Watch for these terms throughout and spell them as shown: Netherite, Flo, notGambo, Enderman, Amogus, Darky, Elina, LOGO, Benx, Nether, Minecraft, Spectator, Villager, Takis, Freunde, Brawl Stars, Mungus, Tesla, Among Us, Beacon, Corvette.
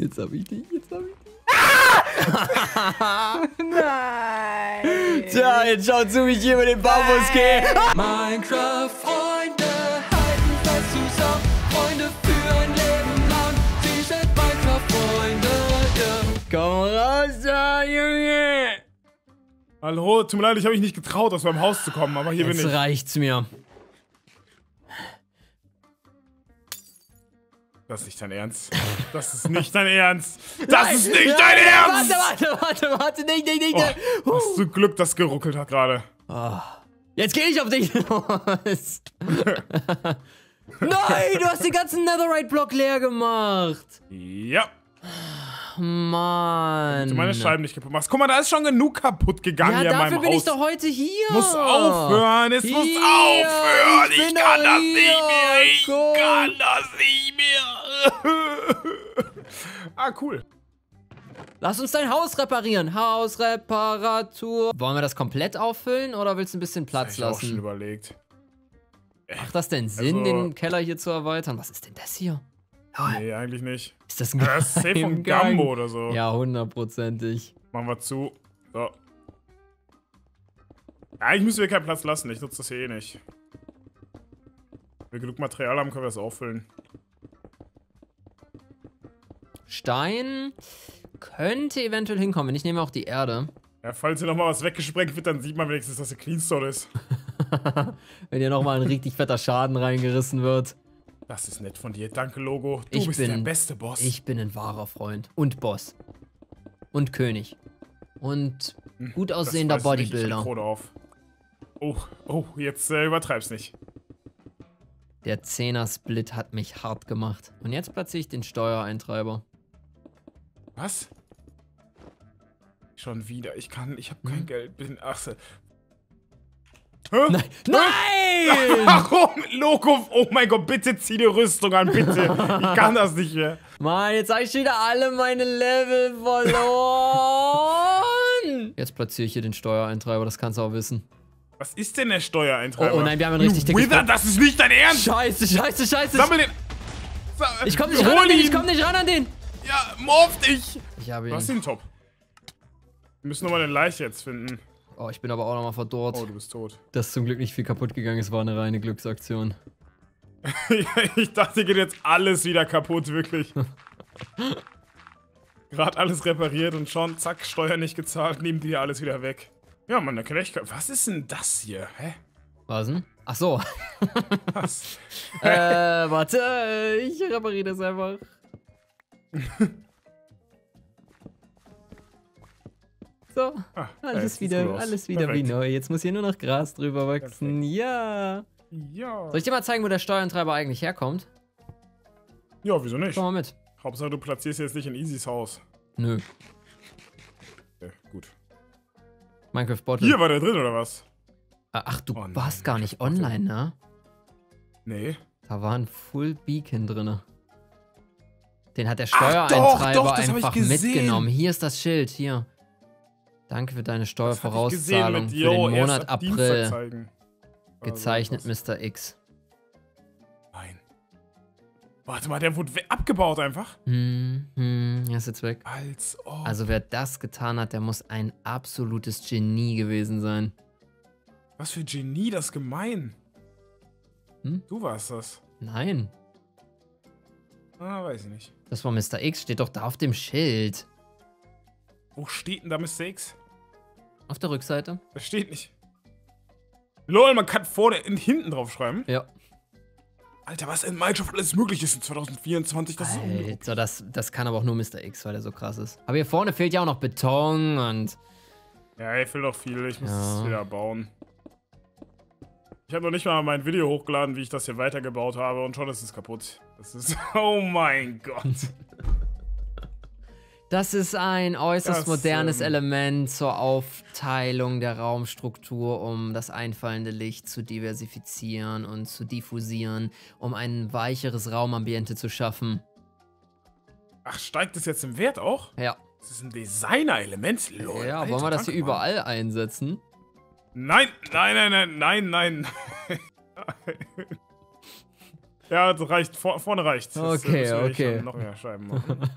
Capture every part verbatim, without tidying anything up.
Jetzt hab ich dich, jetzt hab ich dich. Ah! Nein! Tja, jetzt schaut zu, wie ich hier mit dem Bambus gehe. Minecraft, Freunde, halten fest zusammen. Freunde für ein Leben lang. T-Shirt, Minecraft, Freunde. Yeah. Komm raus da, Junge! Hallo, tut mir leid, ich habe mich nicht getraut, aus meinem Haus zu kommen, aber hier jetzt bin ich. Jetzt reicht's mir. Das ist nicht dein Ernst. Das ist nicht dein Ernst. Das Nein, ist nicht dein Ernst! Warte, warte, warte, warte, nicht, nicht, nicht. Oh, hast du Glück, dass geruckelt hat gerade. Oh. Jetzt gehe ich auf dich los. Nein, du hast den ganzen Netherite-Block leer gemacht. Ja. Mann. Du meine Scheiben nicht kaputt machst. Guck mal, da ist schon genug kaputt gegangen ja, hier in meinem Haus. Ja, dafür bin ich doch heute hier. Muss aufhören, es hier, muss aufhören. Ich, ich kann das hier. nicht mehr. Ich Komm. kann das nicht mehr. Ah, cool. Lass uns dein Haus reparieren. Hausreparatur. Wollen wir das komplett auffüllen oder willst du ein bisschen Platz das hab ich lassen? Ich habe schon überlegt. Macht das denn Sinn, also, den Keller hier zu erweitern? Was ist denn das hier? Nee, eigentlich nicht. Ist das ein Geheimgang? Das ist safe von Gambo oder so. Ja, hundertprozentig. Machen wir zu. So. Eigentlich müssen wir keinen Platz lassen. Ich nutze das hier eh nicht. Wenn wir genug Material haben, können wir das auffüllen. Stein könnte eventuell hinkommen. Ich nehme auch die Erde. Ja, falls hier nochmal was weggesprengt wird, dann sieht man wenigstens, dass hier Cleanstone ist. Wenn hier nochmal ein richtig fetter Schaden reingerissen wird. Das ist nett von dir. Danke, Logo. Du bist der beste Boss. Ich bin ein wahrer Freund. Und Boss. Und König. Und gut aussehender Bodybuilder. Oh, oh, jetzt äh, übertreib's nicht. Der Zehner-Split hat mich hart gemacht. Und jetzt platziere ich den Steuereintreiber. Was? Schon wieder. Ich kann, ich habe kein hm. Geld. Bin Achse. Hä? Nein! Nein! Warum? Logo, oh mein Gott, bitte zieh die Rüstung an, bitte. Ich kann das nicht mehr. Mann, jetzt habe ich wieder alle meine Level verloren. Jetzt platziere ich hier den Steuereintreiber, das kannst du auch wissen. Was ist denn der Steuereintreiber? Oh, oh nein, wir haben einen richtig dicken Wither, das ist nicht dein Ernst! Scheiße, scheiße, scheiße! Sammel den! Sa ich komm nicht ran an den, ich komm nicht ran an den! Ja, morph dich! Ich habe ihn. Du hast ihn top. Wir müssen nochmal den Leich jetzt finden. Oh, ich bin aber auch nochmal verdorrt. Oh, du bist tot. Das ist zum Glück nicht viel kaputt gegangen, es war eine reine Glücksaktion. Ich dachte, hier geht jetzt alles wieder kaputt, wirklich. Gerade alles repariert und schon, zack, Steuer nicht gezahlt, nehmen die hier alles wieder weg. Ja, Mann, da kann ich... Was ist denn das hier? Hä? Was denn? Ach so. Was? äh, warte, ich repariere das einfach. So, ah, alles, wieder, alles wieder Perfekt. wie neu. Jetzt muss hier nur noch Gras drüber wachsen. Perfekt. Ja. Ja. Soll ich dir mal zeigen, wo der Steuerantreiber eigentlich herkommt? Ja, wieso nicht? Komm mal mit. Hauptsache, du platzierst jetzt nicht in Easys Haus. Nö. Okay, gut. Minecraft Bottle. Hier war der drin, oder was? Ach, du oh, nein, warst gar nicht online, ne? Nee. Da war ein Full Beacon drin. Den hat der Steuereintreiber Ach, doch, doch, das einfach hab ich gesehen. mitgenommen. Hier ist das Schild, hier. Danke für deine Steuervorauszahlung für den Monat April. Gezeichnet Mister X. Nein. Warte mal, der wurde abgebaut einfach? Hm, hm, er ist jetzt weg. Als ob. Also wer das getan hat, der muss ein absolutes Genie gewesen sein. Was für Genie, das ist gemein. Hm? Du warst das. Nein. Ah, weiß ich nicht. Das war Mister X, steht doch da auf dem Schild. Wo steht denn da Mister X? Auf der Rückseite. Das steht nicht. Lol, man kann vorne und hinten drauf schreiben. Ja. Alter, was in Minecraft alles möglich ist in zwanzig vierundzwanzig, das Alter, ist unglaublich. Das, das kann aber auch nur Mister X, weil der so krass ist. Aber hier vorne fehlt ja auch noch Beton und... Ja, hier fehlt auch viel. Ich muss ja. es wieder bauen. Ich habe noch nicht mal mein Video hochgeladen, wie ich das hier weitergebaut habe und schon ist es kaputt. Das ist... Oh mein Gott. Das ist ein äußerst das, modernes ähm, Element zur Aufteilung der Raumstruktur, um das einfallende Licht zu diversifizieren und zu diffusieren, um ein weicheres Raumambiente zu schaffen. Ach, steigt das jetzt im Wert auch? Ja. Das ist ein Designer-Element, Leute. Ja, Alter, wollen wir das hier Mann. überall einsetzen? Nein, nein, nein, nein, nein, nein. Ja, das reicht. Vor, vorne reicht. Das okay, ist, okay. Ich noch mehr Scheiben machen.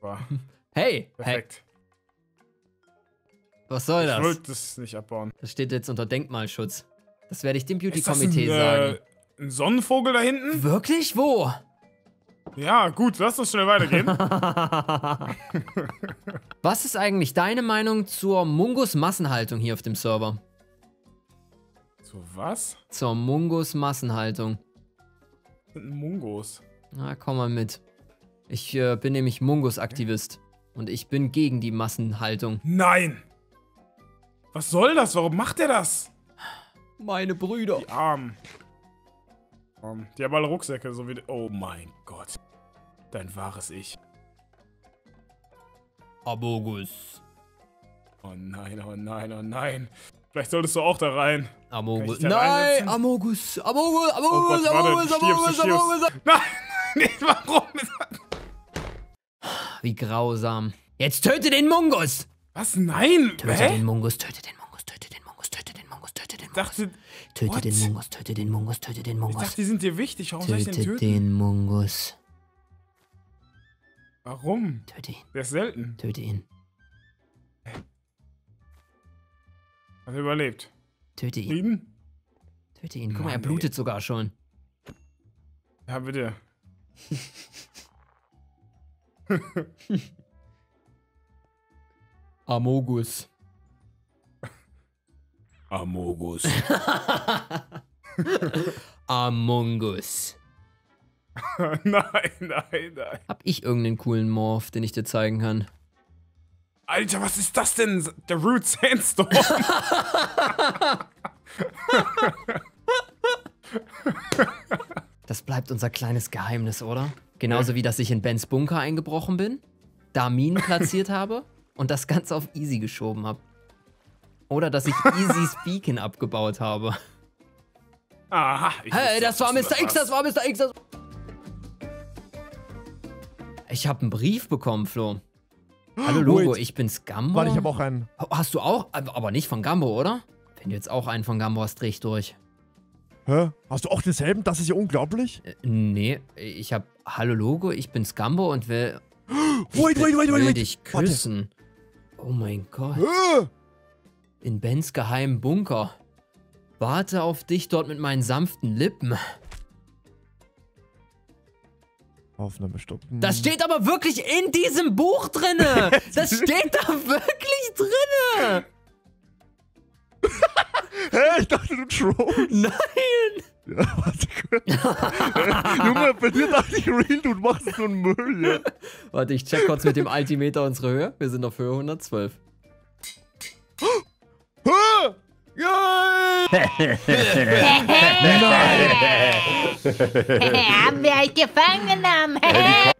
Wow. Hey! Perfekt. Hey. Was soll das? Ich wollte das nicht abbauen. Das steht jetzt unter Denkmalschutz. Das werde ich dem Beauty-Komitee sagen. Äh, ein Sonnenvogel da hinten? Wirklich? Wo? Ja, gut, lass uns schnell weitergehen. Was ist eigentlich deine Meinung zur Mungus-Massenhaltung hier auf dem Server? Zu was? Zur Mungus-Massenhaltung. Was sind Mungos? Na, komm mal mit. Ich äh, bin nämlich Mungus-Aktivist. Und ich bin gegen die Massenhaltung. Nein! Was soll das? Warum macht er das? Meine Brüder. Die Armen. Um, die haben alle Rucksäcke, so wie... Oh mein Gott. Dein wahres Ich. Abogus. Oh nein, oh nein, oh nein. Vielleicht solltest du auch da rein. Amogus. Da nein, Amogus. Amogus, Amogus, oh Amogus, Amogus, Amogus. Nein, nicht, warum? Wie grausam. Jetzt töte den Mungus. Was? Nein. Töte Hä? den Mungus, töte den Mungus, töte den Mungus, töte den Mungus, töte den Mungus. Dachte, töte what? den Mungus, töte den Mungus, töte den Mungus. Ich dachte, die sind dir wichtig. Warum töte soll ich den töten? Töte den Mungus. Warum? Töte ihn. Der ist selten. Töte ihn. Hat er überlebt. Töte ihn. Frieden? Töte ihn. Guck mal, er blutet sogar schon. Ja, bitte. Amogus. Amogus. Amongus. Nein, nein, nein. Hab ich irgendeinen coolen Morph, den ich dir zeigen kann? Alter, was ist das denn? Der Root Sandstorm. Das bleibt unser kleines Geheimnis, oder? Genauso wie, dass ich in Bens Bunker eingebrochen bin, da Minen platziert habe und das Ganze auf Easy geschoben habe. Oder dass ich Easys Beacon abgebaut habe. Aha. Ich hey, das war Mister X, das war Mister X. Das... Ich habe einen Brief bekommen, Flo. Hallo Logo, ich bin's Gambo. Warte, ich habe auch einen. Hast du auch? Aber nicht von Gambo, oder? Wenn du jetzt auch einen von Gambo hast, dreh ich durch. Hä? Hast du auch denselben? Das ist ja unglaublich. Äh, nee, ich habe Hallo Logo, ich bin's Gambo und will... Wait, wait, wait, wait, wait. dich küssen. Warte. Oh mein Gott. Hä? In Bens geheimen Bunker. Warte auf dich dort mit meinen sanften Lippen. Aufnahme stoppen. Das steht aber wirklich in diesem Buch drinne. Das steht da wirklich drinne. Hä? Ich dachte, du trollst. Nein. Ja, warte kurz. Junge, bei dir dachte ich real, du machst so einen Müll. Ja. Warte, ich check kurz mit dem Altimeter unsere Höhe. Wir sind auf Höhe hundertzwölf. Haben wir euch gefangen genommen?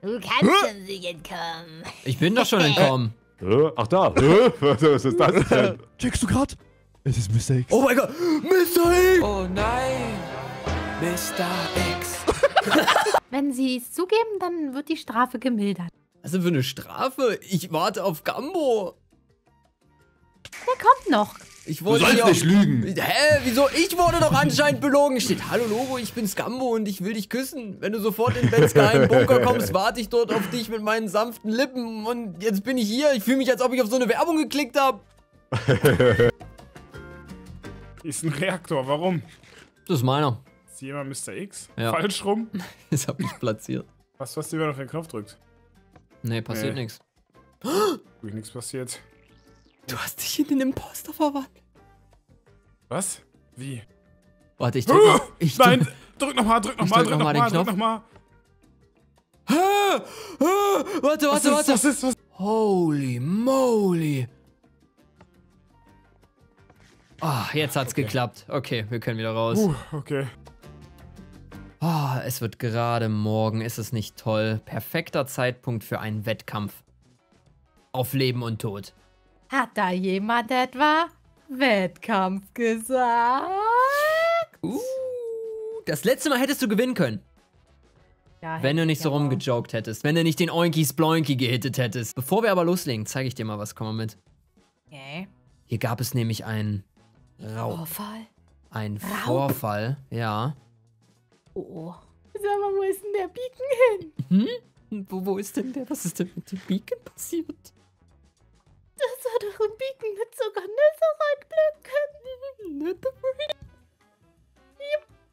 Du kannst uns nicht entkommen. Ich bin doch schon entkommen. Ach da. Was ist das denn? Checkst du grad? Es ist Mister X. Oh mein Gott. Mister X. Oh nein. Mister X. Wenn sie es zugeben, dann wird die Strafe gemildert. Was denn für eine Strafe? Ich warte auf Gambo. Der kommt noch. Ich wollte du sollst nicht lügen. Hä? Wieso? Ich wurde doch anscheinend belogen. Steht, hallo Logo, ich bin's Gambo und ich will dich küssen. Wenn du sofort in Bens geheimen Bunker kommst, warte ich dort auf dich mit meinen sanften Lippen. Und jetzt bin ich hier. Ich fühle mich, als ob ich auf so eine Werbung geklickt habe. Ist ein Reaktor, warum? Das ist meiner. Ist jemand Mister X? Ja. Falsch rum? Das hab ich platziert. Was passiert, wenn man auf den Knopf drückt? Nee, passiert nee. nichts. Nichts passiert. Du hast dich in den Imposter verwandelt. Was? Wie? Warte, ich drück noch. Ich Nein, drück nochmal, drück nochmal, drück nochmal, drück nochmal. Noch ah, ah, warte, warte, was ist, warte. Was ist, was? Holy moly. Ah, oh, jetzt hat's okay. geklappt. Okay, wir können wieder raus. Uh, okay. Ah, oh, es wird gerade morgen. Ist es nicht toll? Perfekter Zeitpunkt für einen Wettkampf. Auf Leben und Tod. Hat da jemand etwa Wettkampf gesagt? Uh, das letzte Mal hättest du gewinnen können. Ja, wenn du nicht so rumgejoked hättest. Wenn du nicht den Oinkies Bloinky gehittet hättest. Bevor wir aber loslegen, zeige ich dir mal was. Komm mal mit. Okay. Hier gab es nämlich einen Raub. Vorfall? Ein Raub? Vorfall, ja. Oh, oh. Sag mal, wo ist denn der Beacon hin? Hm? Wo, wo ist denn der? Was ist denn mit dem Beacon passiert? Das war doch ein Beacon mit sogar Netherite-Blöcken.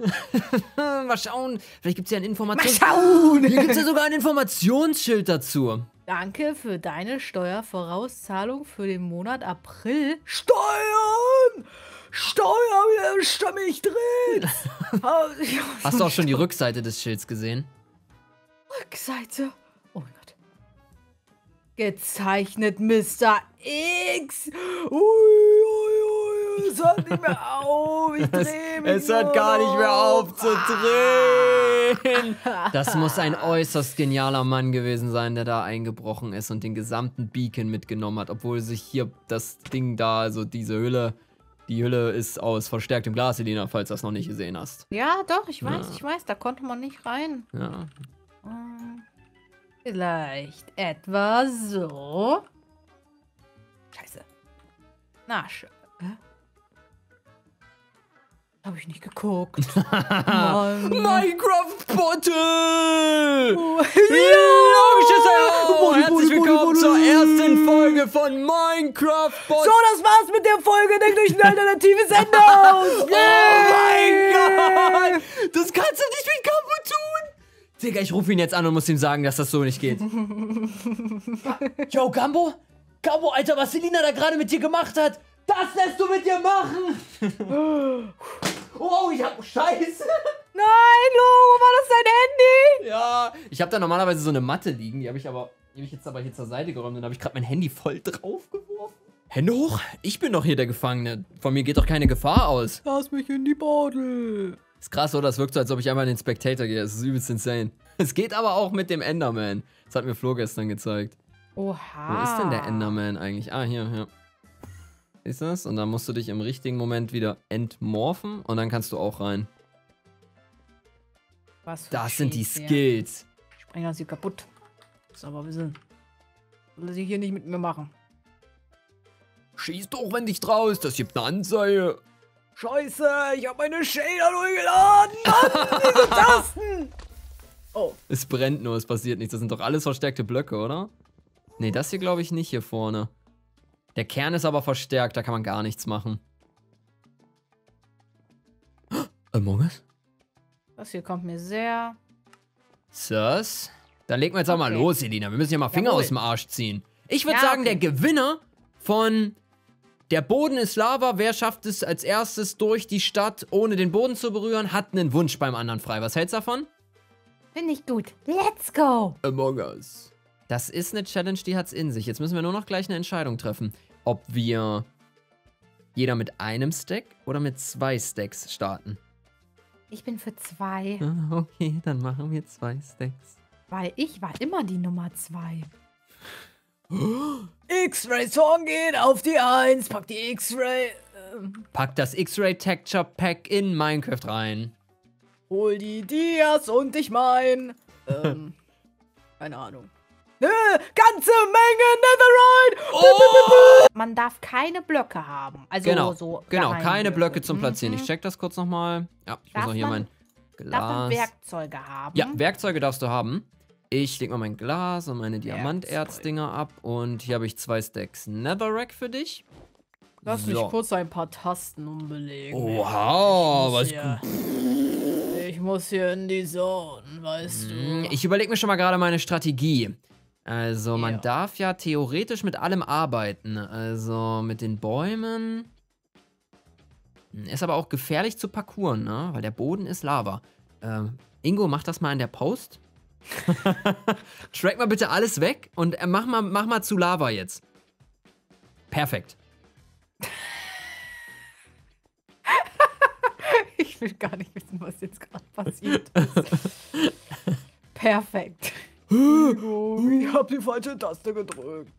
Netherite? Yep. Mal schauen. Vielleicht gibt es ja ein Informations... Mal schauen! Hier gibt es ja sogar ein Informationsschild dazu. Danke für deine Steuervorauszahlung für den Monat April. Steuern! Steuer, wie stammig dreht! Hast du auch schon die Rückseite des Schilds gesehen? Rückseite? Oh mein Gott. Gezeichnet Mister X! Ui, ui, ui, es hört nicht mehr auf! Ich drehe mich! Es hört gar nicht mehr auf zu drehen! Das muss ein äußerst genialer Mann gewesen sein, der da eingebrochen ist und den gesamten Beacon mitgenommen hat, obwohl sich hier das Ding da, also diese Hülle... Die Hülle ist aus verstärktem Glas, Elina, falls du das noch nicht gesehen hast. Ja, doch, ich weiß, ja. ich weiß, da konnte man nicht rein. Ja. Vielleicht etwa so. Scheiße. Na, schön. Habe ich nicht geguckt. Minecraft-Bottle! Oh. Ja! Herzlich willkommen zur ersten Folge von Minecraft-Bottle! So, das war's mit der Folge. Denkt euch ein alternatives Ende aus! Yeah. Oh mein Gott! Das kannst du nicht mit Kampo tun! Digga, ich rufe ihn jetzt an und muss ihm sagen, dass das so nicht geht. Yo, Gambo? Gambo, Alter, was Selina da gerade mit dir gemacht hat! Das lässt du mit dir machen! Oh, ich hab... Scheiße! Nein, Logo, war das dein Handy? Ja, ich hab da normalerweise so eine Matte liegen, die habe ich aber... Die habe ich jetzt aber hier zur Seite geräumt und habe ich gerade mein Handy voll draufgeworfen. Hände hoch! Ich bin doch hier der Gefangene. Von mir geht doch keine Gefahr aus. Lass mich in die Bordel. Ist krass, oder? Das wirkt so, als ob ich einmal in den Spectator gehe. Das ist übelst insane. Es geht aber auch mit dem Enderman. Das hat mir Flo gestern gezeigt. Oha. Wo ist denn der Enderman eigentlich? Ah, hier, hier. Ist das? Und dann musst du dich im richtigen Moment wieder entmorphen und dann kannst du auch rein. Was das sind die Skills. Ich spreng das hier kaputt. Das ist aber ein bisschen. Will sie hier nicht mit mir machen. Schieß doch, wenn dich draus. Das gibt eine Anzeige. Scheiße, ich habe meine Shader durchgeladen. Mann, diese Tasten. Oh. Es brennt nur, es passiert nichts. Das sind doch alles verstärkte Blöcke, oder? Ne, das hier glaube ich nicht hier vorne. Der Kern ist aber verstärkt, da kann man gar nichts machen. Oh, Among Us? Das hier kommt mir sehr... Sus? Dann legen wir jetzt okay. auch mal los, Elina. Wir müssen ja mal Finger Jawohl. aus dem Arsch ziehen. Ich würde ja, sagen, okay. der Gewinner von... Der Boden ist Lava. Wer schafft es als erstes durch die Stadt, ohne den Boden zu berühren, hat einen Wunsch beim anderen frei. Was hältst du davon? Finde ich gut. Let's go! Among Us. Das ist eine Challenge, die hat's in sich. Jetzt müssen wir nur noch gleich eine Entscheidung treffen, ob wir jeder mit einem Stack oder mit zwei Stacks starten. Ich bin für zwei. Okay, dann machen wir zwei Stacks. Weil ich war immer die Nummer zwei. X-Ray-Song geht auf die eins. Pack die X-Ray... Ähm. Pack das X-Ray-Texture-Pack in Minecraft rein. Hol die Dias und ich mein... Ähm, keine Ahnung. Ne, ganze Menge Netherite! Oh! Man darf keine Blöcke haben. Also genau, so genau keine Blöcke zum Platzieren. Mhm. Ich check das kurz nochmal. Ja, ich darf muss noch hier man, mein Glas. Darf man Werkzeuge haben? Ja, Werkzeuge darfst du haben. Ich leg mal mein Glas und meine Diamanterzdinger ab. Und hier habe ich zwei Stacks Netherrack für dich. Lass so. mich kurz ein paar Tasten umbelegen. Wow, was hier. Ich muss hier in die Zone, weißt hm, du. Ich überlege mir schon mal gerade meine Strategie. Also, man yeah. darf ja theoretisch mit allem arbeiten. Also, mit den Bäumen. Ist aber auch gefährlich zu parkouren, ne? Weil der Boden ist Lava. Ähm, Ingo, mach das mal in der Post. Track mal bitte alles weg und mach mal, mach mal zu Lava jetzt. Perfekt. Ich will gar nicht wissen, was jetzt gerade passiert ist. Perfekt. Hugo, ich hab die falsche Taste gedrückt.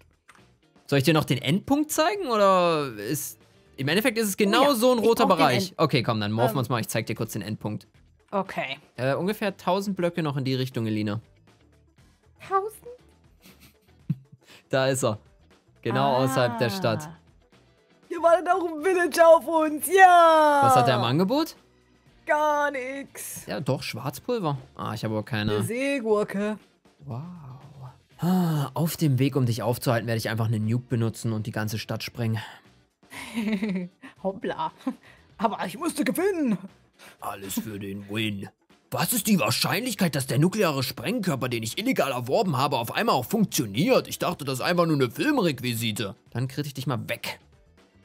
Soll ich dir noch den Endpunkt zeigen? Oder ist. Im Endeffekt ist es genau oh ja, so ein roter Bereich. Okay, komm, dann morphen wir ähm. uns mal. Ich zeig dir kurz den Endpunkt. Okay. Äh, ungefähr tausend Blöcke noch in die Richtung, Elina. tausend? Da ist er. Genau ah. außerhalb der Stadt. Hier wartet auch ein Villager auf uns, ja! Was hat er im Angebot? gar nichts. Ja, doch, Schwarzpulver. Ah, ich habe aber keine. Eine Seegurke. Wow. Ah, auf dem Weg, um dich aufzuhalten, werde ich einfach eine Nuke benutzen und die ganze Stadt sprengen. Hoppla. Aber ich musste gewinnen. Alles für den Win. Was ist die Wahrscheinlichkeit, dass der nukleare Sprengkörper, den ich illegal erworben habe, auf einmal auch funktioniert? Ich dachte, das ist einfach nur eine Filmrequisite. Dann krieg ich dich mal weg.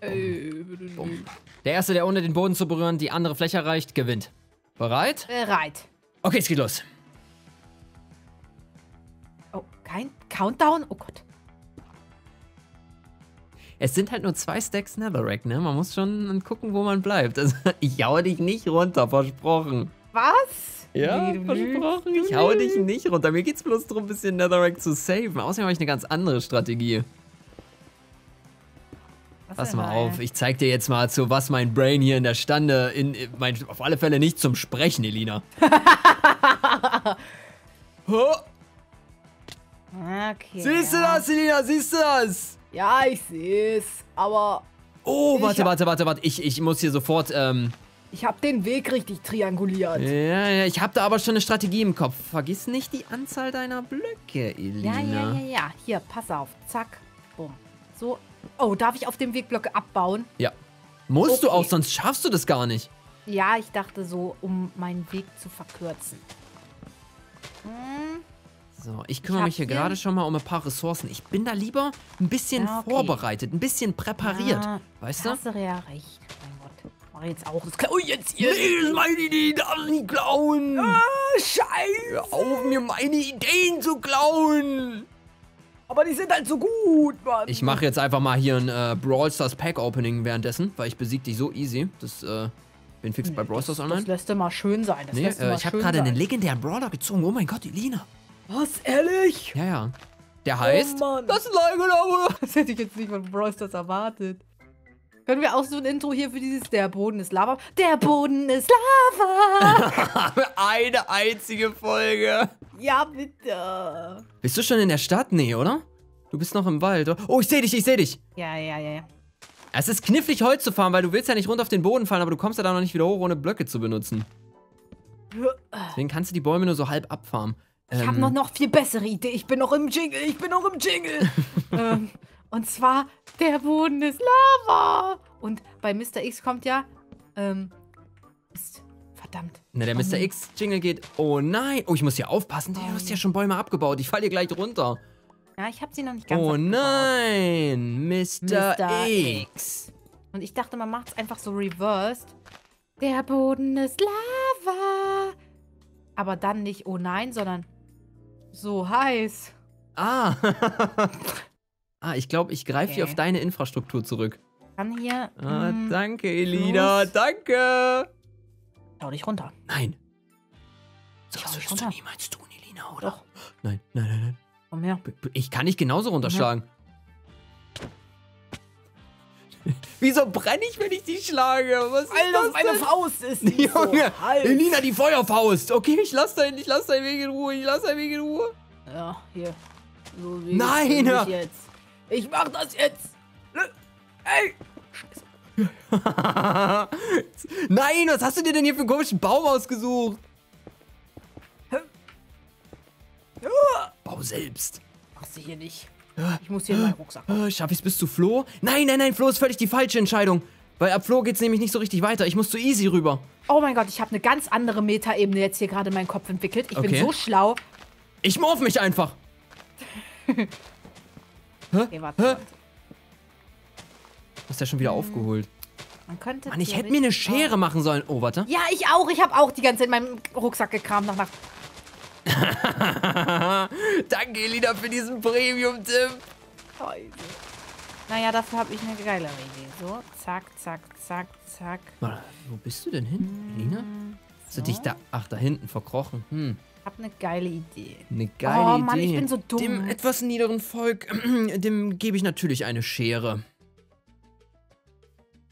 Bumm. Bumm. Der Erste, der ohne den Boden zu berühren die andere Fläche erreicht, gewinnt. Bereit? Bereit. Okay, es geht los. Oh, kein Countdown? Oh Gott. Es sind halt nur zwei Stacks Netherrack, ne? Man muss schon gucken, wo man bleibt. Also, ich hau dich nicht runter, versprochen. Was? Ja, nee, versprochen. Ich hau dich nicht runter. Mir geht's bloß darum, ein bisschen Netherrack zu saven. Außerdem habe ich eine ganz andere Strategie. Was Pass mal auf, ich zeig dir jetzt mal, zu was mein Brain hier in der Stande, in, in mein, auf alle Fälle nicht zum Sprechen, Elina. Oh. Okay. Siehst du das, Elina? Siehst du das? Ja, ich seh's, aber... Oh, warte, warte, warte, warte. Ich, ich muss hier sofort... Ähm, Ich habe den Weg richtig trianguliert. Ja, ja, ich habe da aber schon eine Strategie im Kopf. Vergiss nicht die Anzahl deiner Blöcke, Elina. Ja, ja, ja, ja. Hier, pass auf. Zack. Bumm. So. Oh, darf ich auf dem Weg Blöcke abbauen? Ja. Musst okay. du auch, sonst schaffst du das gar nicht. Ja, ich dachte so, um meinen Weg zu verkürzen. Hm. So, ich kümmere ich mich hier den. gerade schon mal um ein paar Ressourcen. Ich bin da lieber ein bisschen ja, okay. vorbereitet, ein bisschen präpariert. Ja, weißt du? Hast du ja recht. Jetzt auch. Das oh, jetzt ihr. Nee, das meine Idee, darf nicht klauen. Ah, Scheiße. Hör auf, mir meine Ideen zu klauen. Aber die sind halt so gut, Mann. Ich mache jetzt einfach mal hier ein äh, Brawl Stars Pack Opening währenddessen, weil ich besiege dich so easy. Das äh, bin fix nee, bei Brawl Stars Online. Das lässt immer schön sein. Das nee, lässt äh, mal ich habe gerade einen legendären Brawler gezogen. Oh mein Gott, Elina. Was, ehrlich? Ja, ja. Der heißt. Oh, das ist leider aber. Das hätte ich jetzt nicht von Brawl Stars erwartet. Können wir auch so ein Intro hier für dieses Der Boden ist Lava? Der Boden ist Lava! Eine einzige Folge. Ja, bitte. Bist du schon in der Stadt? Nee, oder? Du bist noch im Wald, oder? Oh, ich sehe dich, ich sehe dich. Ja, ja, ja, ja. Es ist knifflig, Holz zu fahren, weil du willst ja nicht runter auf den Boden fallen, aber du kommst ja da noch nicht wieder hoch, ohne Blöcke zu benutzen. Deswegen kannst du die Bäume nur so halb abfarmen. Ich ähm, habe noch, noch viel bessere Idee. Ich bin noch im Jingle, ich bin noch im Jingle. ähm... Und zwar, der Boden ist Lava. Und bei Mister X kommt ja, ähm, Mist, verdammt. Na, der Mister X-Jingle geht, oh nein. Oh, ich muss hier aufpassen, du hast ja schon Bäume abgebaut. Ich falle hier gleich runter. Ja, ich habe sie noch nicht ganz abgebaut. Oh nein, Mister X. Und ich dachte, man macht es einfach so reversed. Der Boden ist Lava. Aber dann nicht, oh nein, sondern so heiß. Ah, Ah, ich glaube, ich greife okay. hier auf deine Infrastruktur zurück. Kann hier. Ah, danke, Elina. Los. Danke. Schau dich runter. Nein. So was sollst du niemals tun, Elina, oder? Doch. Nein, nein, nein, nein. Komm her. Ich kann nicht genauso runterschlagen. Wieso brenne ich, wenn ich die schlage? Was ist Alter, das meine Faust ist nicht Junge, so alt. Elina, die Feuerfaust. Okay, ich lass deinen ich lass deinen Weg in Ruhe. Ich lass deinen Weg in Ruhe. Ja, hier. So wie nein. Ich jetzt. Ich mach das jetzt! Ey! Scheiße. Nein, was hast du dir denn hier für einen komischen Baum ausgesucht? Bau selbst. Machst du hier nicht. Ich muss hier in meinen Rucksack. Schaff ich's bis zu Flo? Nein, nein, nein, Flo ist völlig die falsche Entscheidung. Weil ab Flo geht's nämlich nicht so richtig weiter. Ich muss zu Easy rüber. Oh mein Gott, ich habe eine ganz andere Meta-Ebene jetzt hier gerade in meinem Kopf entwickelt. Ich okay. bin so schlau. Ich morph mich einfach. Okay, warte, warte. Hast du ja schon wieder hm. aufgeholt. Man könnte Mann, ich hätte mir eine Schere machen sollen. Oh, warte. Ja, ich auch. Ich habe auch die ganze Zeit in meinem Rucksack gekramt. Nach, nach. Danke, Elina, für diesen Premium-Tipp. Naja, dafür habe ich eine geile Idee. So, zack, zack, zack, zack. Mann, wo bist du denn hin, hm. Elina? Hast so. du dich da... Ach, da hinten, verkrochen. Hm. Ich hab eine geile Idee. Eine geile Idee. Oh Mann, Idee. Ich bin so dumm. Dem etwas niederen Volk, dem gebe ich natürlich eine Schere.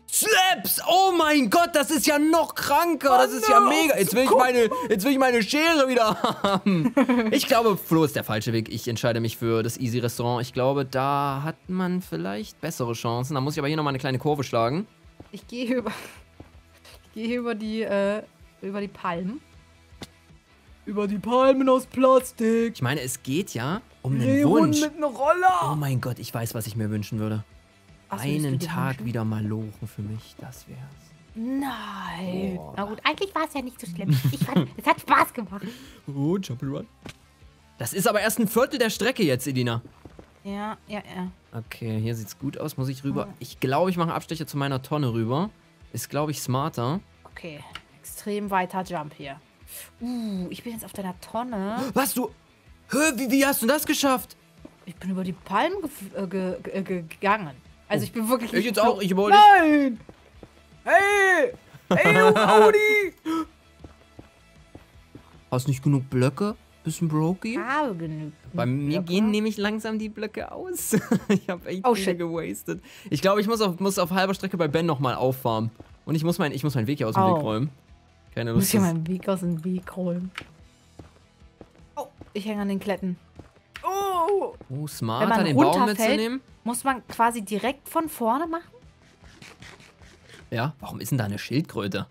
Slaps! Oh mein Gott, das ist ja noch kranker. Oh, das ist no, ja mega. Jetzt will, ich meine, jetzt will ich meine Schere wieder haben. Ich glaube, Flo ist der falsche Weg. Ich entscheide mich für das Easy Restaurant. Ich glaube, da hat man vielleicht bessere Chancen. Da muss ich aber hier nochmal eine kleine Kurve schlagen. Ich gehe über... Ich gehe über die... Äh über die Palmen. Über die Palmen aus Plastik. Ich meine, es geht ja um einen Rehun Wunsch. Mit einem Roller. Oh mein Gott, ich weiß, was ich mir wünschen würde. Was einen Tag wünschen? Wieder Malochen für mich, das wär's. Nein. Oh. Na gut, eigentlich war es ja nicht so schlimm. Ich fand, es hat Spaß gemacht. Oh, Jump'n'Run. Das ist aber erst ein Viertel der Strecke jetzt, Edina. Ja, ja, ja. Okay, hier sieht's gut aus. Muss ich rüber? Ich glaube, ich mache Abstecher zu meiner Tonne rüber. Ist, glaube ich, smarter. Okay, extrem weiter Jump hier. Uh, ich bin jetzt auf deiner Tonne. Was, du? Hä, wie, wie hast du das geschafft? Ich bin über die Palmen äh, ge ge ge gegangen. Also, oh. Ich bin wirklich... Ich jetzt auch, ich wollte... Nein! Hey! Hey, du Audi! Hast nicht genug Blöcke? Bisschen brokey? Habe genug. Bei mir gehen nämlich langsam die Blöcke aus. Ich habe echt oh, viel gewastet. Ich glaube, ich muss auf, muss auf halber Strecke bei Ben nochmal auffahren. Und ich muss, mein, ich muss meinen Weg hier aus dem oh. Weg räumen. Keine Lust. Ich muss hier meinen Weg aus dem Weg räumen. Oh, ich hänge an den Kletten. Oh! Oh, smarter, den Baum mitzunehmen. Muss man quasi direkt von vorne machen? Ja, warum ist denn da eine Schildkröte?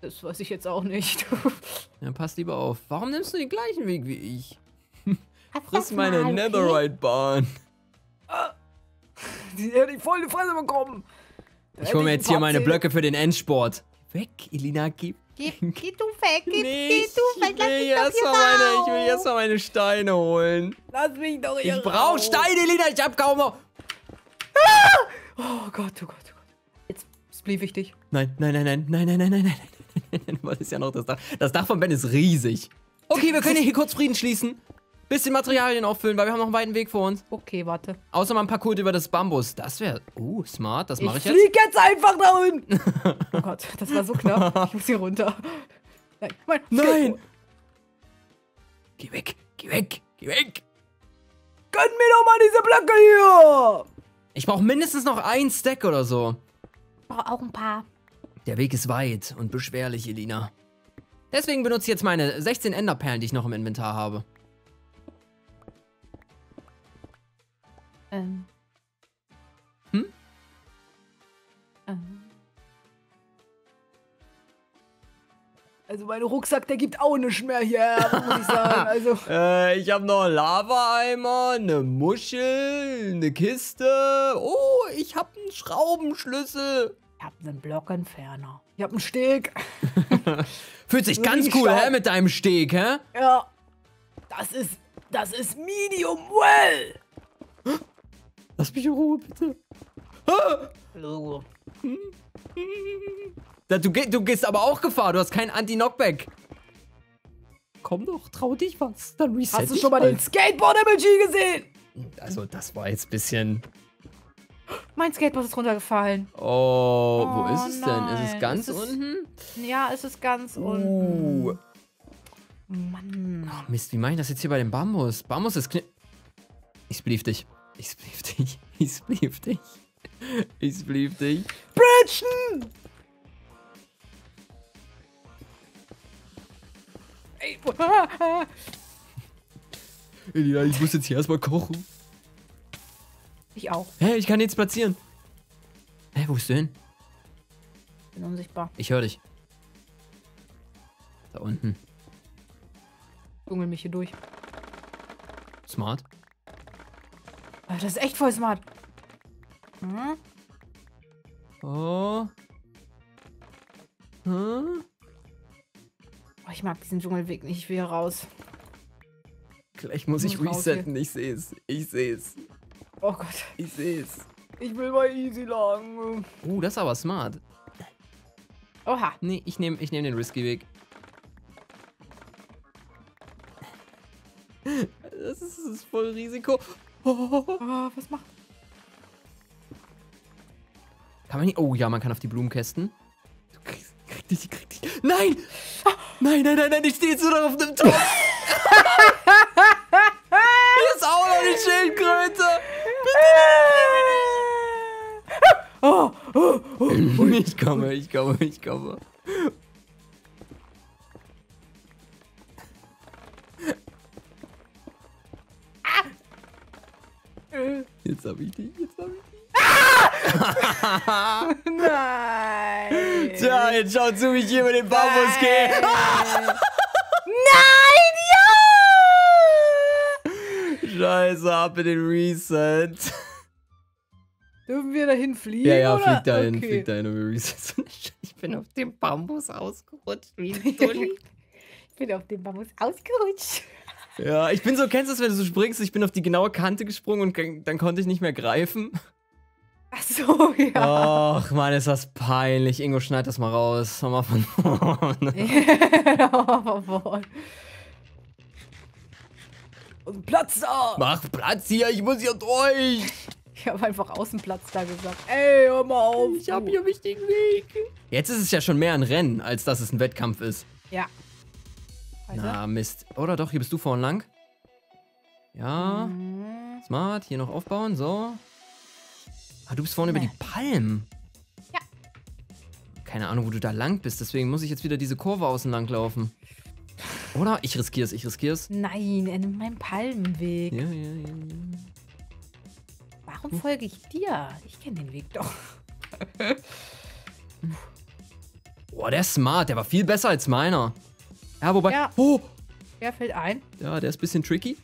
Das weiß ich jetzt auch nicht. Ja, pass lieber auf. Warum nimmst du den gleichen Weg wie ich? Friss meine okay? Netherite-Bahn. Ah, die hätte ich voll die Fresse bekommen. Da ich hole mir jetzt hier meine Blöcke für den Endsport. Weg, Elina, gib. Geh, geh du weg, geh, nee, geh du weg, lass mich doch erst hier meine, raus. Ich will erst mal meine Steine holen. Lass mich doch hier Ich brauch raus. Steine, Elina, ich hab kaum noch... Ah! Oh Gott, oh Gott, oh Gott. Jetzt blieb ich dich. Nein, nein, nein, nein, nein, nein, nein, nein, nein, nein. Was ist ja noch das Dach? Das Dach von Ben ist riesig. Okay, wir können hier kurz Frieden schließen. Bisschen Materialien auffüllen, weil wir haben noch einen weiten Weg vor uns. Okay, warte. Außer man parkourt über das Bambus. Das wäre... Oh, smart. Das mache ich, ich jetzt. Ich flieg jetzt einfach da unten. Oh Gott, das war so knapp. Ich muss hier runter. Nein. Nein. Nein. Geh weg. Geh weg. Geh weg. Gönn mir doch mal diese Blöcke hier. Ich brauche mindestens noch einen Stack oder so. Ich brauche auch ein paar. Der Weg ist weit und beschwerlich, Elina. Deswegen benutze ich jetzt meine sechzehn Enderperlen, die ich noch im Inventar habe. Ähm. Hm? Ähm. Also mein Rucksack, der gibt auch nichts mehr hier, muss ich sagen. Also. äh, ich habe noch einen Lavaeimer, eine Muschel, eine Kiste. Oh, ich habe einen Schraubenschlüssel. Ich habe einen Blockentferner. Ich habe einen Steg. Fühlt sich ganz cool, hä, mit deinem Steg, hä? Ja. Das ist, das ist medium well. Lass mich in Ruhe, bitte. Ah! Logo. Du, du gehst aber auch Gefahr, du hast kein Anti-Knockback. Komm doch, trau dich was. Dann reset Hast du schon mal den Skateboard-M L G gesehen? Also, das war jetzt ein bisschen... Mein Skateboard ist runtergefallen. Oh, wo oh, ist es nein. denn? Ist es ganz ist es, unten? Ja, ist es ganz uh. unten. Mann. Oh, Mist, wie mache ich das jetzt hier bei dem Bambus? Bambus ist knipp... Ich splief dich. Ich splief dich. Ich splief dich. Ich splief dich. Bridgen! Ey, Elina, ich muss jetzt hier erstmal kochen. Ich auch. Hey, ich kann jetzt platzieren. Hey, wo bist du hin? Ich bin unsichtbar. Ich höre dich. Da unten. Ich dschungel mich hier durch. Smart. Das ist echt voll smart. Hm? Oh. Hm? Oh, ich mag diesen Dschungelweg nicht. Ich will hier raus. Gleich muss ich, ich muss resetten. Ich sehe es. Ich sehe es. Oh Gott. Ich sehe es. Ich will mal easy lang. Uh, das ist aber smart. Oha. Nee, ich nehme ich nehm den risky Weg. Das ist, das ist voll Risiko. Oh, was macht? Kann man nicht. Oh ja, man kann auf die Blumenkästen. Du kriegst, krieg dich, krieg dich. Nein! Ah. Nein, nein, nein, nein, ich stehe jetzt nur noch auf dem Tor. Hier ist auch noch eine Schildkröte. Bitte. Oh, oh, oh. Ich komme, ich komme, ich komme. Jetzt hab ich dich, jetzt hab ich dich. Ah! Nein! Tja, jetzt schaut zu, wie ich hier mit dem Bambus gehe. Nein, ja! Scheiße, ab in den Reset. Dürfen wir dahin fliegen? Ja, ja, flieg dahin, okay. flieg dahin und wir resetten. Ich bin auf dem Bambus ausgerutscht. Wie ich bin auf dem Bambus ausgerutscht. Ja, ich bin so, kennst du das, wenn du so springst? Ich bin auf die genaue Kante gesprungen und dann konnte ich nicht mehr greifen. Ach so, ja. Och, Mann, ist das peinlich. Ingo, schneid das mal raus. Mach mal von vorne. Oh, und Platz da! Mach Platz hier, ich muss hier durch! Ich habe einfach Außenplatz da gesagt. Ey, hör mal auf! Ich habe hier wichtigen Weg. Jetzt ist es ja schon mehr ein Rennen, als dass es ein Wettkampf ist. Ja. Also? Na, Mist. Oder doch, hier bist du vorn lang. Ja. Mhm. Smart, hier noch aufbauen, so. Ah, du bist vorne über die Palmen. Ja. Keine Ahnung, wo du da lang bist. Deswegen muss ich jetzt wieder diese Kurve außen lang laufen. Oder? Ich riskiere es, ich riskiere es. Nein, er nimmt meinen Palmenweg. Ja, ja, ja. Warum hm. folge ich dir? Ich kenne den Weg doch. Boah, der ist smart. Der war viel besser als meiner. Ja, wobei... Ja. Oh! Der fällt ein. Ja, der ist ein bisschen tricky.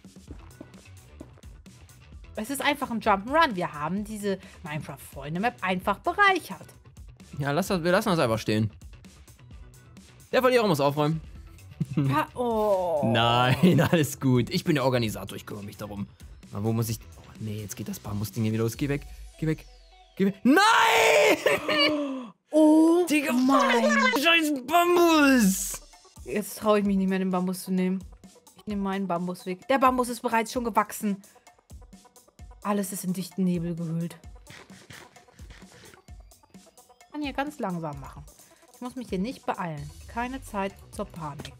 Es ist einfach ein Jump'n'Run. Wir haben diese Minecraft-Freunde-Map einfach bereichert. Ja, lass das, wir lassen das einfach stehen. Der Verlierer muss aufräumen. Ja, oh. Nein, alles gut. Ich bin der Organisator, ich kümmere mich darum. Aber wo muss ich... Oh, nee, jetzt geht das Bambus-Ding hier wieder los. Geh weg, geh weg, geh weg. Nein! Oh Digga, mein scheiß Bambus! Jetzt traue ich mich nicht mehr, den Bambus zu nehmen. Ich nehme meinen Bambus weg. Der Bambus ist bereits schon gewachsen. Alles ist in dichten Nebel gehüllt. Ich kann hier ganz langsam machen. Ich muss mich hier nicht beeilen. Keine Zeit zur Panik.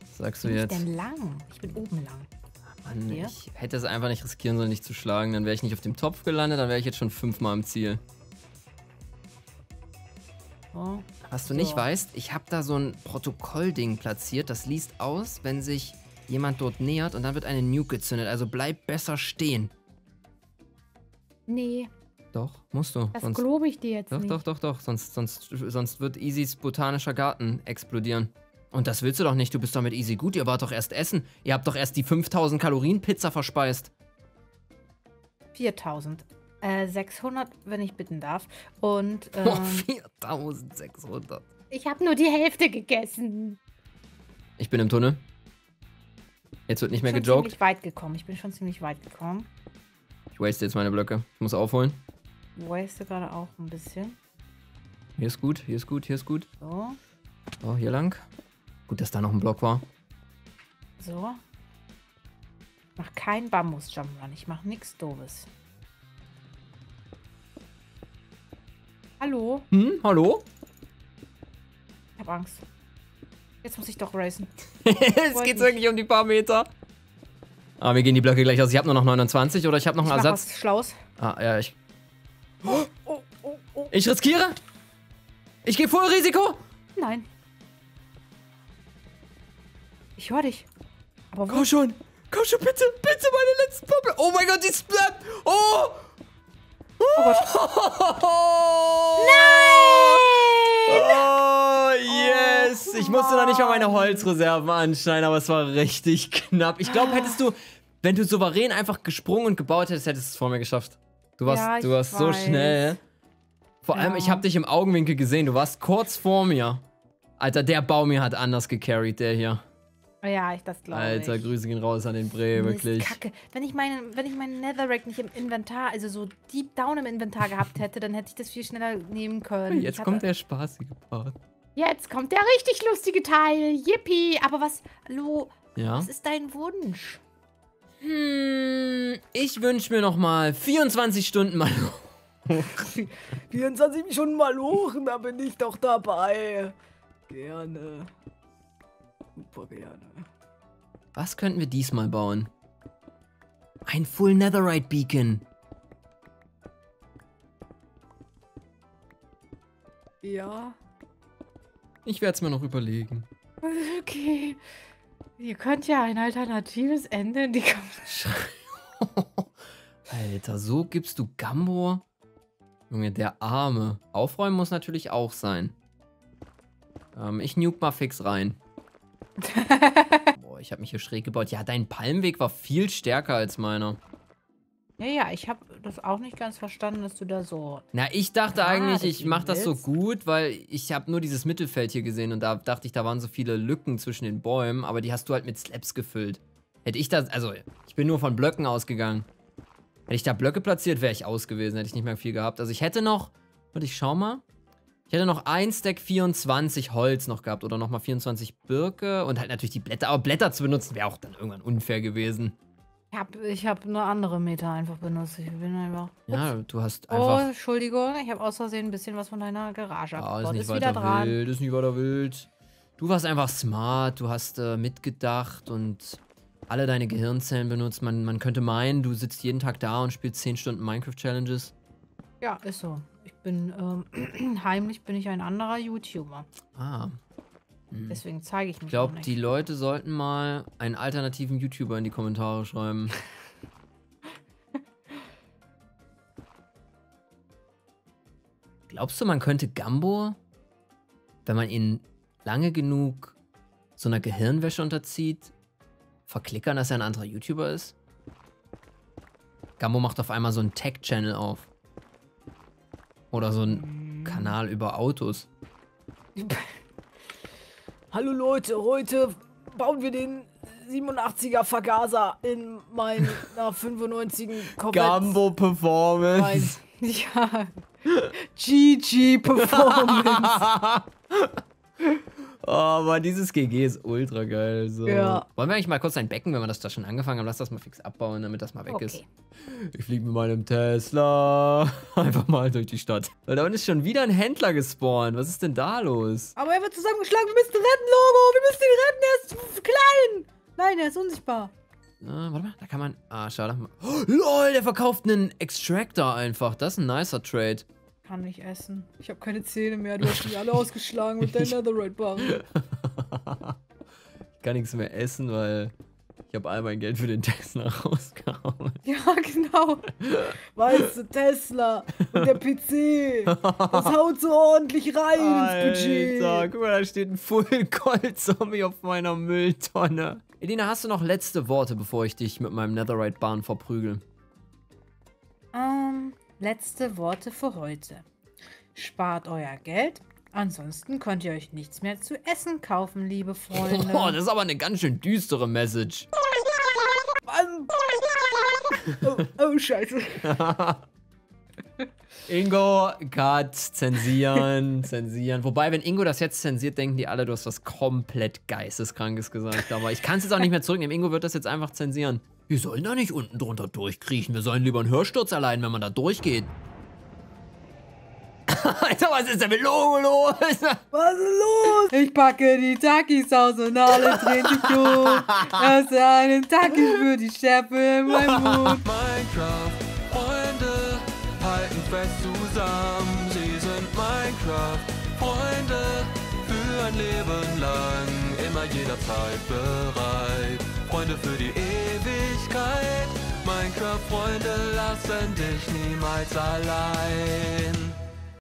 Was sagst du jetzt? Bin ich denn lang? Ich bin oben lang. Ach Mann, ich hätte es einfach nicht riskieren sollen, dich zu schlagen. Dann wäre ich nicht auf dem Topf gelandet, dann wäre ich jetzt schon fünfmal im Ziel. Oh. Was du so. nicht weißt, ich habe da so ein Protokollding platziert. Das liest aus, wenn sich... jemand dort nähert und dann wird eine Nuke gezündet. Also bleib besser stehen. Nee. Doch, musst du. Das glaube ich dir jetzt doch, nicht. Doch, doch, doch, doch. Sonst, sonst, sonst wird Easys botanischer Garten explodieren. Und das willst du doch nicht. Du bist doch mit Easy gut. Ihr wart doch erst essen. Ihr habt doch erst die fünftausend Kalorien Pizza verspeist. viertausend. Äh, sechshundert, wenn ich bitten darf. Und, ähm, oh, viertausendsechshundert. Ich habe nur die Hälfte gegessen. Ich bin im Tunnel. Jetzt wird nicht mehr gejoked. Ich bin schon ziemlich weit gekommen. Ich bin schon ziemlich weit gekommen. Ich waste jetzt meine Blöcke. Ich muss aufholen. Ich waste gerade auch ein bisschen. Hier ist gut, hier ist gut, hier ist gut. So. So, hier lang. Gut, dass da noch ein Block war. So. Ich mach keinen Bambus-Jump-Run. Ich mach nichts Doofes. Hallo? Hm, hallo? Ich hab Angst. Jetzt muss ich doch racen. Jetzt geht's wirklich um die paar Meter. Ah, mir gehen die Blöcke gleich aus. Ich habe nur noch neunundzwanzig oder ich habe noch einen ich Ersatz. Was Schlaues. Ah, ja, ich. Oh, oh, oh, oh. Ich riskiere. Ich gehe voll Risiko. Nein. Ich höre dich. Aber komm schon. Komm schon, bitte. Bitte meine letzten Puppe. Oh mein Gott, die Splat. Oh. Oh, oh Gott. Oh, oh, oh, oh. Nein. Oh, yeah. Ich musste noch nicht mal meine Holzreserven anschneiden, aber es war richtig knapp. Ich glaube, hättest du, wenn du souverän einfach gesprungen und gebaut hättest, hättest du es vor mir geschafft. Du warst, ja, du warst so schnell. Vor ja. allem, ich habe dich im Augenwinkel gesehen. Du warst kurz vor mir. Alter, der Baum hier hat anders gecarried, der hier. Ja, ich das glaube ich. Alter, Grüße gehen raus an den Bre, wirklich. Kacke. Wenn ich meinen mein Netherite nicht im Inventar, also so deep down im Inventar gehabt hätte, dann hätte ich das viel schneller nehmen können. Jetzt ich kommt der spaßige Part. Jetzt kommt der richtig lustige Teil. Yippie. Aber was, hallo, ja? Was ist dein Wunsch? Hm, ich wünsche mir nochmal vierundzwanzig Stunden mal hoch. vierundzwanzig Stunden mal hoch, da bin ich doch dabei. Gerne. Super gerne. Was könnten wir diesmal bauen? Ein Full Netherite Beacon. Ja. Ich werde es mir noch überlegen. Okay. Ihr könnt ja ein alternatives Ende in die Kommentare. Alter, so gibst du Gambo? Junge, der Arme. Aufräumen muss natürlich auch sein. Ähm, ich nuke mal fix rein. Boah, ich habe mich hier schräg gebaut. Ja, dein Palmweg war viel stärker als meiner. Ja, ja, ich habe das auch nicht ganz verstanden, dass du da so... Na, ich dachte eigentlich, ich mache das so gut, weil ich habe nur dieses Mittelfeld hier gesehen und da dachte ich, da waren so viele Lücken zwischen den Bäumen, aber die hast du halt mit Slabs gefüllt. Hätte ich das... Also, ich bin nur von Blöcken ausgegangen. Hätte ich da Blöcke platziert, wäre ich aus gewesen, hätte ich nicht mehr viel gehabt. Also, ich hätte noch... Warte, ich schau mal. Ich hätte noch ein Stack vierundzwanzig Holz noch gehabt oder nochmal vierundzwanzig Birke und halt natürlich die Blätter. Aber Blätter zu benutzen, wäre auch dann irgendwann unfair gewesen. Ich habe ich hab nur andere Meter einfach benutzt. Ich bin einfach... Ja, ups. Du hast einfach... Oh, Entschuldigung, ich habe aus Versehen ein bisschen was von deiner Garage ja, abgebaut. Ist, ist wieder dran. Wild, ist nicht weiter wild. Du warst einfach smart, du hast äh, mitgedacht und alle deine Gehirnzellen benutzt. Man, man könnte meinen, du sitzt jeden Tag da und spielst zehn Stunden Minecraft-Challenges. Ja, ist so. Ich bin, ähm, heimlich bin ich ein anderer YouTuber. Ah. Deswegen zeige ich mich. Ich glaube, die Leute sollten mal einen alternativen YouTuber in die Kommentare schreiben. Glaubst du, man könnte Gambo, wenn man ihn lange genug so einer Gehirnwäsche unterzieht, verklickern, dass er ein anderer YouTuber ist? Gambo macht auf einmal so einen Tech-Channel auf. Oder so einen Kanal über Autos. Hallo Leute, heute bauen wir den siebenundachtziger Vergaser in meiner fünfundneunziger Corvette. Gambo Performance. Mein, ja. G G Performance. Oh Mann, dieses G G ist ultra geil. So. Ja. Wollen wir eigentlich mal kurz ein Becken, wenn wir das da schon angefangen haben? Lass das mal fix abbauen, damit das mal weg okay. ist. Ich fliege mit meinem Tesla einfach mal durch die Stadt. Weil da unten ist schon wieder ein Händler gespawnt. Was ist denn da los? Aber er wird zusammengeschlagen. Wir müssen ihn retten, Logo. Wir müssen ihn retten. Er ist klein. Nein, er ist unsichtbar. Ah, warte mal, da kann man... Ah, schade. Oh, lol, der verkauft einen Extractor einfach. Das ist ein nicer Trade. Kann nicht essen. Ich habe keine Zähne mehr. Du hast mich alle ausgeschlagen mit deinem Netherite-Barren. Ich kann nichts mehr essen, weil ich habe all mein Geld für den Tesla rausgehauen. Ja, genau. Weißt du, Tesla und der P C. Das haut so ordentlich rein Alter, ins Budget. Guck mal, da steht ein Full-Gold-Zombie auf meiner Mülltonne. Elina, hast du noch letzte Worte, bevor ich dich mit meinem Netherite-Barren verprügel? Ähm... Um. Letzte Worte für heute. Spart euer Geld, ansonsten könnt ihr euch nichts mehr zu essen kaufen, liebe Freunde. Boah, das ist aber eine ganz schön düstere Message. Oh, oh, scheiße. Ingo, Cut, zensieren, zensieren. Wobei, wenn Ingo das jetzt zensiert, denken die alle, du hast was komplett Geisteskrankes gesagt. Aber ich kann es jetzt auch nicht mehr zurücknehmen. Ingo wird das jetzt einfach zensieren. Wir sollen da nicht unten drunter durchkriechen. Wir sollen lieber einen Hörsturz erleiden, wenn man da durchgeht. Alter, was ist denn mit Logo los? Was ist los? Ich packe die Takis aus und alle drehen sich um. Das ist einen Takis für die Schärfe in meinem Mund. Minecraft, Freunde, halten fest zusammen. Sie sind Minecraft, Freunde, für ein Leben lang. Immer jederzeit bereit. Freunde für die Ewigkeit, Minecraft-Freunde lassen dich niemals allein.